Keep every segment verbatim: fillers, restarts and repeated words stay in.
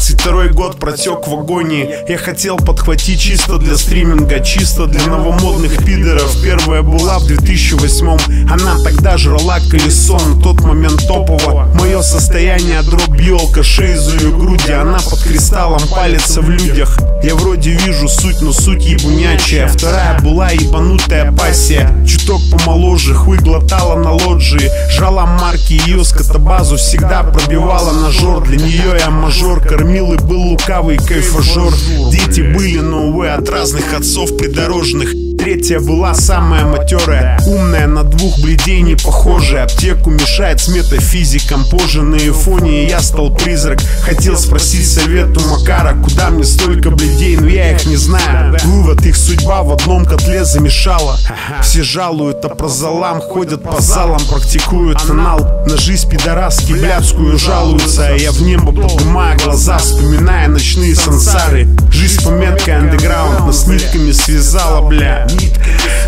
двадцать второй год протек в агонии. Я хотел подхватить чисто для стриминга, чисто для новомодных пидоров. Первая была в две тысячи восьмом. Она тогда жрала колесо, на тот момент топово. Мое состояние дроп елка, шейзую груди. Она под кристаллом палится в людях. Я вроде вижу суть, но суть ебунячая. Вторая была ебанутая пассия, чуток помоложе, хуй глотала на лоджии. Жала марки, ее скотобазу всегда пробивала ножор. Для нее я мажор, кормил и был лукавый кайфажор. Дети были, но увы, от разных отцов придорожных. Третья была самая матерая, умная, на двух блядей не похожая. Аптеку мешает с метафизиком. Позже на эйфоне я стал призрак. Хотел спросить совет у Макара, куда мне столько блядей, но я их не знаю. Вывод: их судьба в одном котле замешала. Все жалуют, а про залам ходят по залам, практикуют анал. На жизнь пидораски блядскую жалуются, а я в небо поднимаю глаза, вспоминая ночные сансары. Жизнь с пометкой андеграунд, но с нитками связала, бля.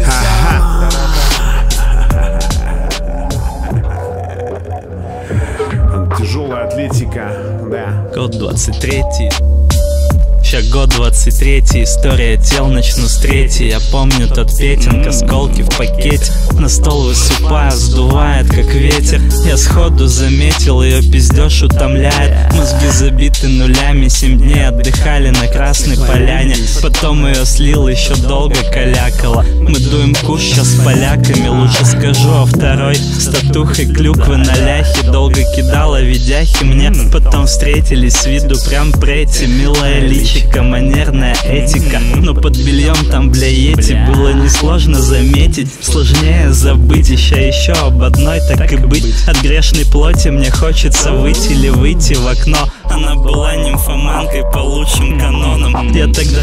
Ага. Тяжелая атлетика, да. Год двадцать третий. Сейчас год двадцать третий, история тел, начну с третьей. Я помню тот петинг, осколки в пакете. На стол высыпаю, сдувает, как ветер. Я сходу заметил, ее пиздеж утомляет. Мозги забиты нулями, семь дней отдыхали на Красной Поляне. Потом ее слил, еще долго калякала. Мы дуем куш сейчас с поляками, лучше скажу о второй. С татухой клюквы на ляхе, долго кидала видяхи мне. Потом встретились с виду, прям прети, милая личка. Манерная этика, но под бельем там, бля, ети. Было несложно заметить, сложнее забыть. Еще еще об одной, так и быть. От грешной плоти мне хочется выйти или выйти в окно. Она была нимфоманкой по лучшим канонам. Я тогда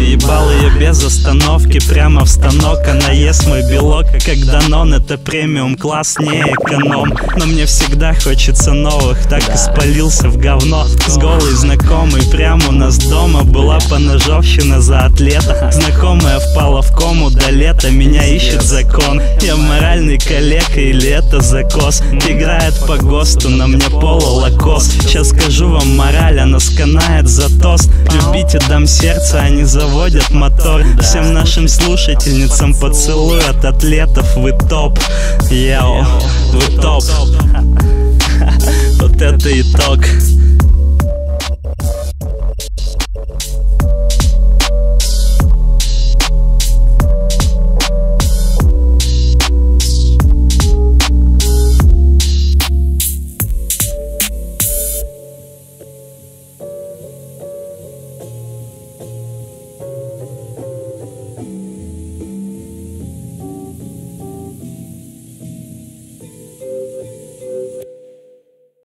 ебал ее без остановки, прямо в станок. Она ест мой белок, как Данон. Это премиум класс, не эконом. Но мне всегда хочется новых, так и спалился в говно. С голой знакомой прямо у нас дома была поножовщина за атлета. Знакомая впала в кому до лета, меня ищет закон. Я моральный коллега или это закос? Играет по ГОСТу, на мне поло лакос. Сейчас скажу вам мораль, она сканает за тост. Любите, дам сердце, они заводят мотор. Всем нашим слушательницам поцелуй от атлетов. Вы топ, йоу, вы топ. Вот это итог.